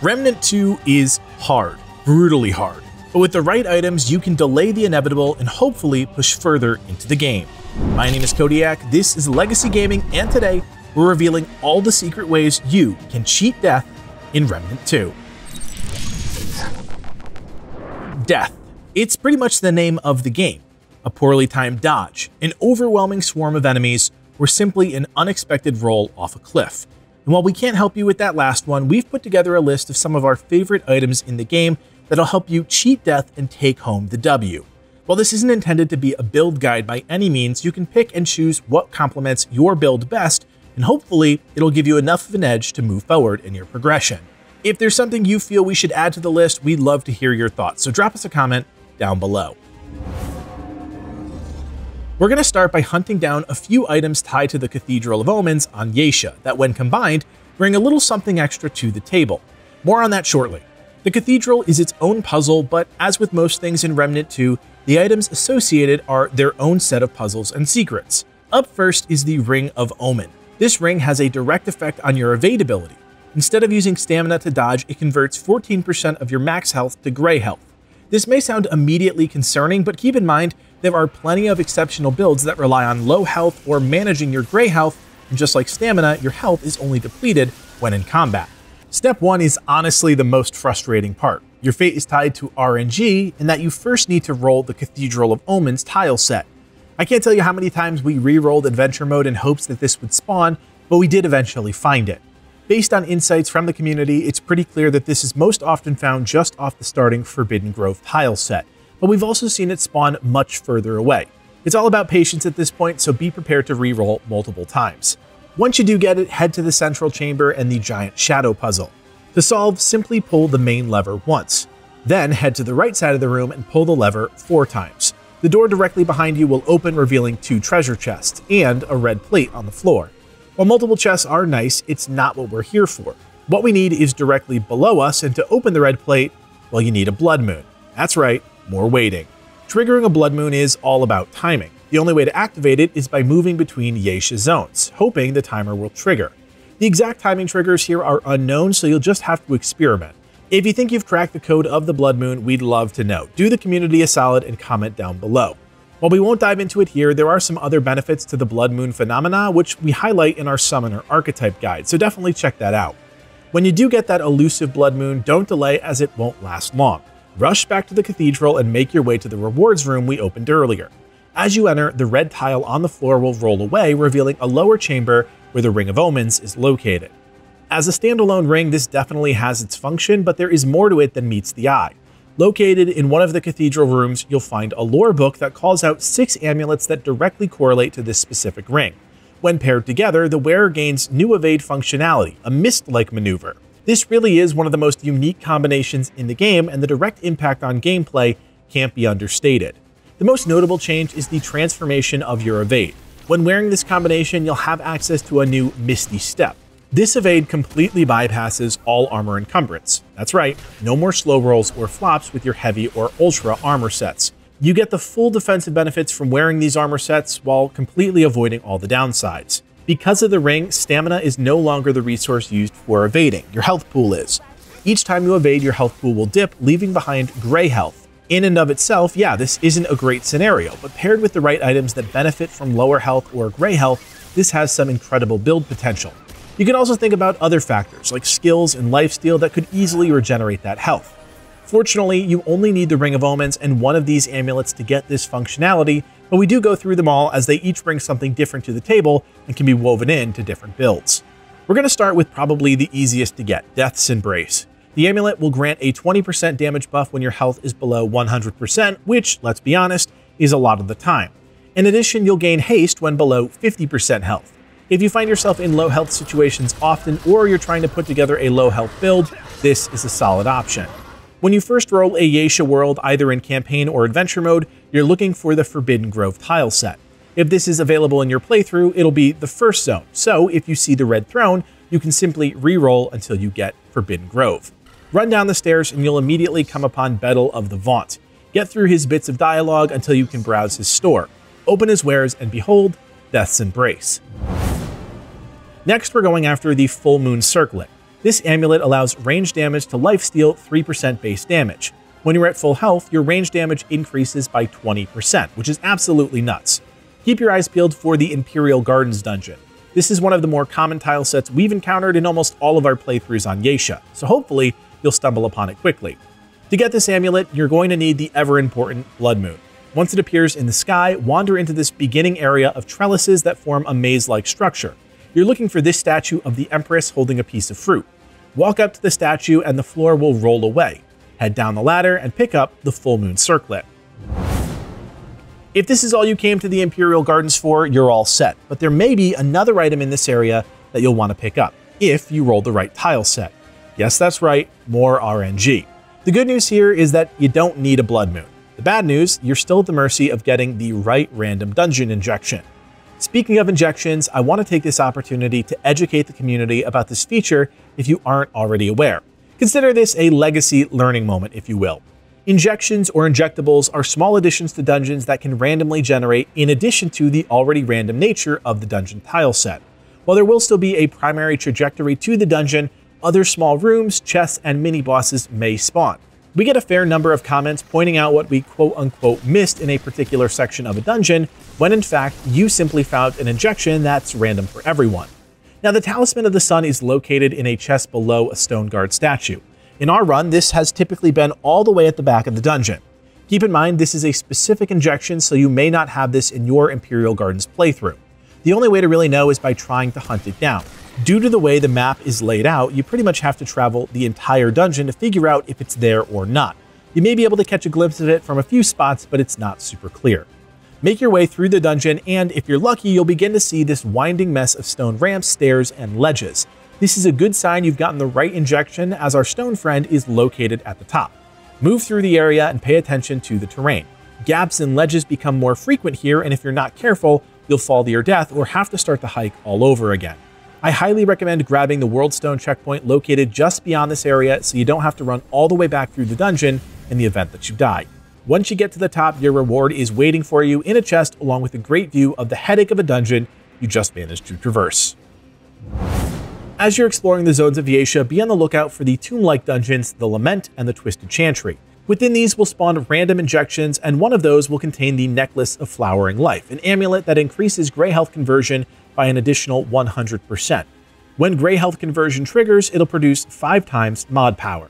Remnant 2 is hard, brutally hard, but with the right items you can delay the inevitable and hopefully push further into the game. My name is Kodiak, this is Legacy Gaming, and today we're revealing all the secret ways you can cheat death in Remnant 2. Death. It's pretty much the name of the game. A poorly timed dodge, an overwhelming swarm of enemies, or simply an unexpected roll off a cliff. And while we can't help you with that last one, we've put together a list of some of our favorite items in the game that'll help you cheat death and take home the W. While this isn't intended to be a build guide by any means, you can pick and choose what complements your build best, and hopefully it'll give you enough of an edge to move forward in your progression. If there's something you feel we should add to the list, we'd love to hear your thoughts, so drop us a comment down below. We're going to start by hunting down a few items tied to the Cathedral of Omens on Yaesha that, when combined, bring a little something extra to the table. More on that shortly. The Cathedral is its own puzzle, but as with most things in Remnant 2, the items associated are their own set of puzzles and secrets. Up first is the Ring of Omens. This ring has a direct effect on your evadability. Instead of using stamina to dodge, it converts 14% of your max health to gray health. This may sound immediately concerning, but keep in mind there are plenty of exceptional builds that rely on low health or managing your gray health, and just like stamina, your health is only depleted when in combat. Step 1 is honestly the most frustrating part. Your fate is tied to RNG, in that you first need to roll the Cathedral of Omens tile set. I can't tell you how many times we re-rolled Adventure Mode in hopes that this would spawn, but we did eventually find it. Based on insights from the community, it's pretty clear that this is most often found just off the starting Forbidden Grove tile set, but we've also seen it spawn much further away. It's all about patience at this point, so be prepared to re-roll multiple times. Once you do get it, head to the central chamber and the giant shadow puzzle. To solve, simply pull the main lever once. Then head to the right side of the room and pull the lever 4 times. The door directly behind you will open, revealing 2 treasure chests and a red plate on the floor. While multiple chests are nice, it's not what we're here for. What we need is directly below us, and to open the red plate, well, you need a Blood Moon. That's right, more waiting. Triggering a Blood Moon is all about timing. The only way to activate it is by moving between Yaesha zones, hoping the timer will trigger. The exact timing triggers here are unknown, so you'll just have to experiment. If you think you've cracked the code of the Blood Moon, we'd love to know. Do the community a solid and comment down below. While we won't dive into it here, there are some other benefits to the Blood Moon phenomena, which we highlight in our Summoner Archetype Guide, so definitely check that out. When you do get that elusive Blood Moon, don't delay, as it won't last long. Rush back to the Cathedral and make your way to the rewards room we opened earlier. As you enter, the red tile on the floor will roll away, revealing a lower chamber where the Ring of Omens is located. As a standalone ring, this definitely has its function, but there is more to it than meets the eye. Located in one of the cathedral rooms, you'll find a lore book that calls out 6 amulets that directly correlate to this specific ring. When paired together, the wearer gains new evade functionality, a mist-like maneuver. This really is one of the most unique combinations in the game, and the direct impact on gameplay can't be understated. The most notable change is the transformation of your evade. When wearing this combination, you'll have access to a new Misty Step. This evade completely bypasses all armor encumbrance. That's right, no more slow rolls or flops with your heavy or ultra armor sets. You get the full defensive benefits from wearing these armor sets while completely avoiding all the downsides. Because of the ring, stamina is no longer the resource used for evading, your health pool is. Each time you evade, your health pool will dip, leaving behind gray health. In and of itself, yeah, this isn't a great scenario, but paired with the right items that benefit from lower health or gray health, this has some incredible build potential. You can also think about other factors like skills and lifesteal that could easily regenerate that health. Fortunately, you only need the Ring of Omens and one of these amulets to get this functionality, but we do go through them all as they each bring something different to the table and can be woven into different builds. We're going to start with probably the easiest to get, Death's Embrace. The amulet will grant a 20% damage buff when your health is below 100%, which, let's be honest, is a lot of the time. In addition, you'll gain haste when below 50% health. If you find yourself in low health situations often, or you're trying to put together a low health build, this is a solid option. When you first roll a Yaesha world, either in campaign or adventure mode, you're looking for the Forbidden Grove tile set. If this is available in your playthrough, it'll be the first zone, so if you see the Red Throne, you can simply re-roll until you get Forbidden Grove. Run down the stairs and you'll immediately come upon Betel of the Vaunt. Get through his bits of dialogue until you can browse his store. Open his wares and behold, Death's Embrace. Next, we're going after the Full Moon Circlet. This amulet allows range damage to lifesteal 3% base damage. When you're at full health, your range damage increases by 20%, which is absolutely nuts. Keep your eyes peeled for the Imperial Gardens dungeon. This is one of the more common tile sets we've encountered in almost all of our playthroughs on Yaesha, so hopefully you'll stumble upon it quickly. To get this amulet, you're going to need the ever-important Blood Moon. Once it appears in the sky, wander into this beginning area of trellises that form a maze-like structure. You're looking for this statue of the Empress holding a piece of fruit. Walk up to the statue and the floor will roll away. Head down the ladder and pick up the Full Moon Circlet. If this is all you came to the Imperial Gardens for, you're all set, but there may be another item in this area that you'll want to pick up, if you roll the right tile set. Yes, that's right, more RNG. The good news here is that you don't need a Blood Moon. The bad news, you're still at the mercy of getting the right random dungeon injection. Speaking of injections, I want to take this opportunity to educate the community about this feature if you aren't already aware. Consider this a legacy learning moment, if you will. Injections or injectables are small additions to dungeons that can randomly generate in addition to the already random nature of the dungeon tile set. While there will still be a primary trajectory to the dungeon, other small rooms, chests, and mini-bosses may spawn. We get a fair number of comments pointing out what we quote-unquote missed in a particular section of a dungeon, when in fact you simply found an injection that's random for everyone. Now, the Talisman of the Sun is located in a chest below a Stone Guard statue. In our run, this has typically been all the way at the back of the dungeon. Keep in mind, this is a specific injection, so you may not have this in your Imperial Gardens playthrough. The only way to really know is by trying to hunt it down. Due to the way the map is laid out, you pretty much have to travel the entire dungeon to figure out if it's there or not. You may be able to catch a glimpse of it from a few spots, but it's not super clear. Make your way through the dungeon, and if you're lucky, you'll begin to see this winding mess of stone ramps, stairs, and ledges. This is a good sign you've gotten the right injection, as our stone friend is located at the top. Move through the area and pay attention to the terrain. Gaps and ledges become more frequent here, and if you're not careful, you'll fall to your death or have to start the hike all over again. I highly recommend grabbing the Worldstone Checkpoint located just beyond this area so you don't have to run all the way back through the dungeon in the event that you die. Once you get to the top, your reward is waiting for you in a chest along with a great view of the headache of a dungeon you just managed to traverse. As you're exploring the zones of Yaesha, be on the lookout for the tomb-like dungeons, the Lament and the Twisted Chantry. Within these will spawn random injections, and one of those will contain the Necklace of Flowering Life, an amulet that increases gray health conversion by an additional 100%. When gray health conversion triggers, it'll produce 5 times mod power.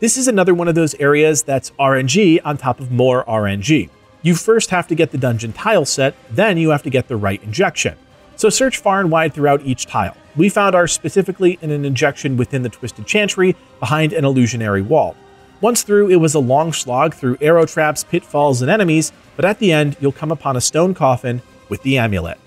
This is another one of those areas that's RNG on top of more RNG. You first have to get the dungeon tile set, then you have to get the right injection. So search far and wide throughout each tile. We found ours specifically in an injection within the Twisted Chantry behind an illusionary wall. Once through, it was a long slog through arrow traps, pitfalls, and enemies, but at the end, you'll come upon a stone coffin with the amulet.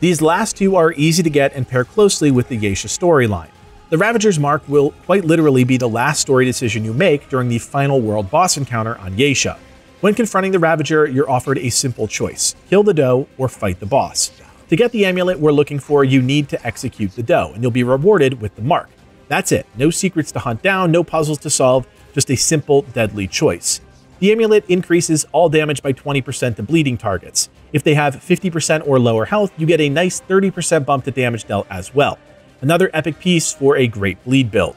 These last two are easy to get and pair closely with the Yaesha storyline. The Ravager's Mark will quite literally be the last story decision you make during the final world boss encounter on Yaesha. When confronting the Ravager, you're offered a simple choice: kill the Doe or fight the boss. To get the amulet we're looking for, you need to execute the Doe, and you'll be rewarded with the mark. That's it, no secrets to hunt down, no puzzles to solve, just a simple, deadly choice. The amulet increases all damage by 20% to bleeding targets. If they have 50% or lower health, you get a nice 30% bump to damage dealt as well. Another epic piece for a great bleed build.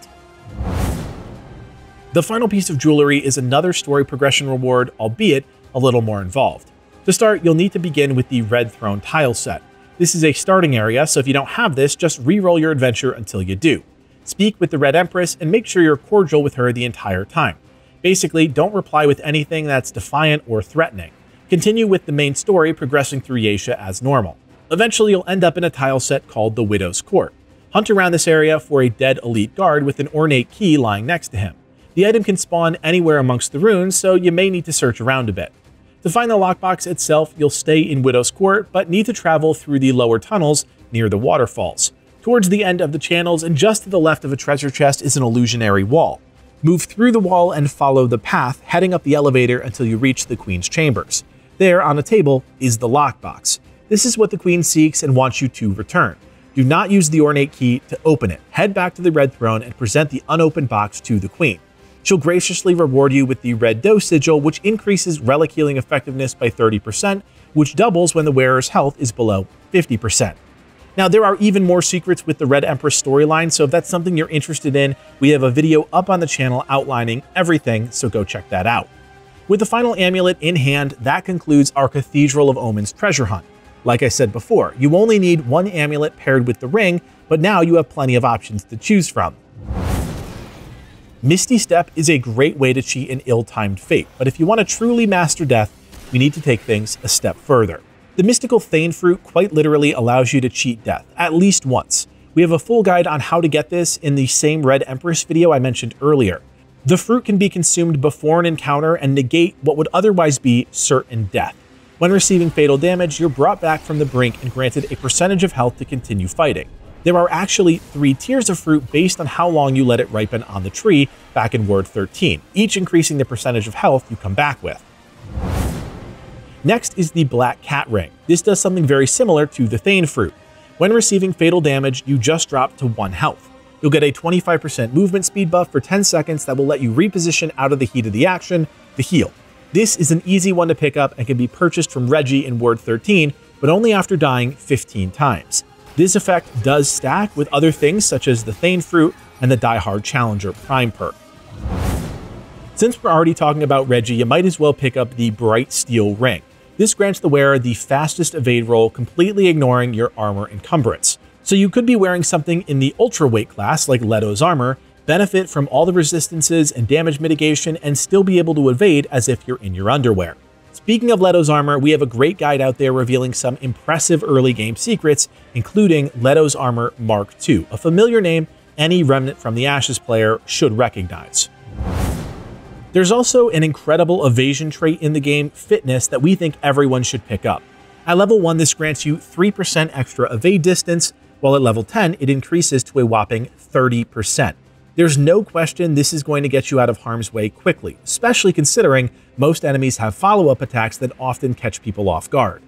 The final piece of jewelry is another story progression reward, albeit a little more involved. To start, you'll need to begin with the Red Throne tile set. This is a starting area, so if you don't have this, just re-roll your adventure until you do. Speak with the Red Empress and make sure you're cordial with her the entire time. Basically, don't reply with anything that's defiant or threatening. Continue with the main story, progressing through Yaesha as normal. Eventually, you'll end up in a tile set called the Widow's Court. Hunt around this area for a dead elite guard with an ornate key lying next to him. The item can spawn anywhere amongst the runes, so you may need to search around a bit. To find the lockbox itself, you'll stay in Widow's Court, but need to travel through the lower tunnels near the waterfalls. Towards the end of the channels and just to the left of a treasure chest is an illusionary wall. Move through the wall and follow the path, heading up the elevator until you reach the Queen's chambers. There, on a table, is the lockbox. This is what the Queen seeks and wants you to return. Do not use the ornate key to open it. Head back to the Red Throne and present the unopened box to the Queen. She'll graciously reward you with the Red Doe Sigil, which increases relic healing effectiveness by 30%, which doubles when the wearer's health is below 50%. Now, there are even more secrets with the Red Empress storyline, so if that's something you're interested in, we have a video up on the channel outlining everything, so go check that out. With the final amulet in hand, that concludes our Cathedral of Omens treasure hunt. Like I said before, you only need one amulet paired with the ring, but now you have plenty of options to choose from. Misty Step is a great way to cheat an ill-timed fate, but if you want to truly master death, you need to take things a step further. The mystical Thaen Fruit quite literally allows you to cheat death, at least once. We have a full guide on how to get this in the same Red Empress video I mentioned earlier. The fruit can be consumed before an encounter and negate what would otherwise be certain death. When receiving fatal damage, you're brought back from the brink and granted a percentage of health to continue fighting. There are actually 3 tiers of fruit based on how long you let it ripen on the tree back in Ward 13, each increasing the percentage of health you come back with. Next is the Black Cat Ring. This does something very similar to the Thaen Fruit. When receiving fatal damage, you just drop to 1 health. You'll get a 25% movement speed buff for 10 seconds that will let you reposition out of the heat of the action, the heal. This is an easy one to pick up and can be purchased from Reggie in Ward 13, but only after dying 15 times. This effect does stack with other things such as the Thaen Fruit and the Die Hard Challenger Prime perk. Since we're already talking about Reggie, you might as well pick up the Bright Steel Ring. This grants the wearer the fastest evade roll, completely ignoring your armor encumbrance. So you could be wearing something in the ultra weight class like Leto's armor, benefit from all the resistances and damage mitigation, and still be able to evade as if you're in your underwear. Speaking of Leto's armor, we have a great guide out there revealing some impressive early game secrets, including Leto's Armor Mark II, a familiar name any Remnant from the Ashes player should recognize. There's also an incredible evasion trait in the game, Fitness, that we think everyone should pick up. At level 1, this grants you 3% extra evade distance, while at level 10, it increases to a whopping 30%. There's no question this is going to get you out of harm's way quickly, especially considering most enemies have follow-up attacks that often catch people off guard.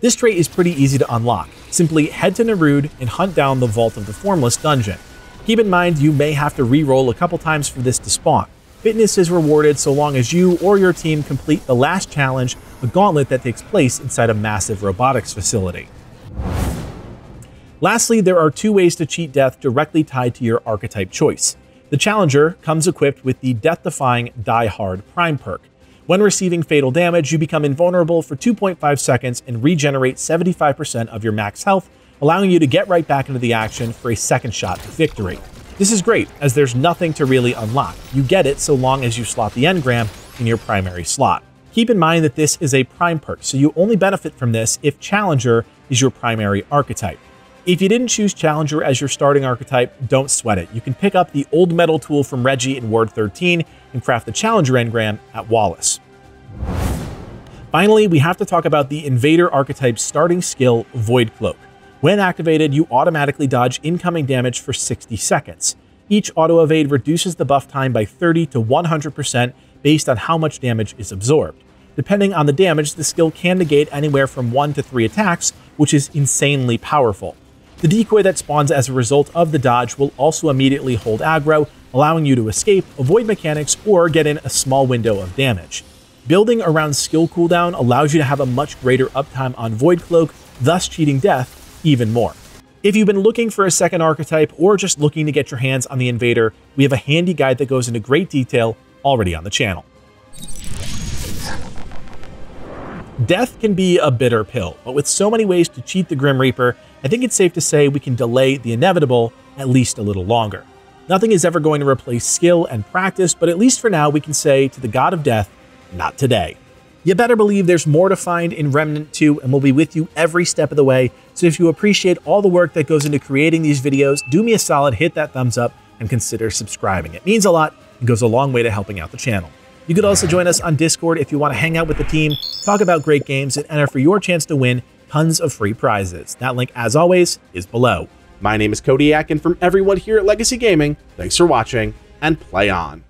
This trait is pretty easy to unlock. Simply head to N'Erud and hunt down the Vault of the Formless dungeon. Keep in mind you may have to re-roll a couple times for this to spawn. Fitness is rewarded so long as you or your team complete the last challenge, a gauntlet that takes place inside a massive robotics facility. Lastly, there are 2 ways to cheat death directly tied to your archetype choice. The Challenger comes equipped with the death-defying Die Hard Prime perk. When receiving fatal damage, you become invulnerable for 2.5 seconds and regenerate 75% of your max health, allowing you to get right back into the action for a second shot at victory. This is great, as there's nothing to really unlock. You get it so long as you slot the engram in your primary slot. Keep in mind that this is a prime perk, so you only benefit from this if Challenger is your primary archetype. If you didn't choose Challenger as your starting archetype, don't sweat it. You can pick up the Old Metal tool from Reggie in Ward 13 and craft the Challenger engram at Wallace. Finally, we have to talk about the Invader archetype's starting skill, Void Cloak. When activated, you automatically dodge incoming damage for 60 seconds. Each auto-evade reduces the buff time by 30 to 100% based on how much damage is absorbed. Depending on the damage, the skill can negate anywhere from 1 to 3 attacks, which is insanely powerful. The decoy that spawns as a result of the dodge will also immediately hold aggro, allowing you to escape, avoid mechanics, or get in a small window of damage. Building around skill cooldown allows you to have a much greater uptime on Void Cloak, thus cheating death even more. If you've been looking for a second archetype or just looking to get your hands on the Invader, we have a handy guide that goes into great detail already on the channel. Death can be a bitter pill, but with so many ways to cheat the Grim Reaper, I think it's safe to say we can delay the inevitable at least a little longer. Nothing is ever going to replace skill and practice, but at least for now we can say to the God of Death, not today. You better believe there's more to find in Remnant 2, and we'll be with you every step of the way, so if you appreciate all the work that goes into creating these videos, do me a solid, hit that thumbs up, and consider subscribing. It means a lot and goes a long way to helping out the channel. You could also join us on Discord if you want to hang out with the team, talk about great games, and enter for your chance to win tons of free prizes. That link, as always, is below. My name is Kodiak, and from everyone here at Legacy Gaming, thanks for watching, and play on!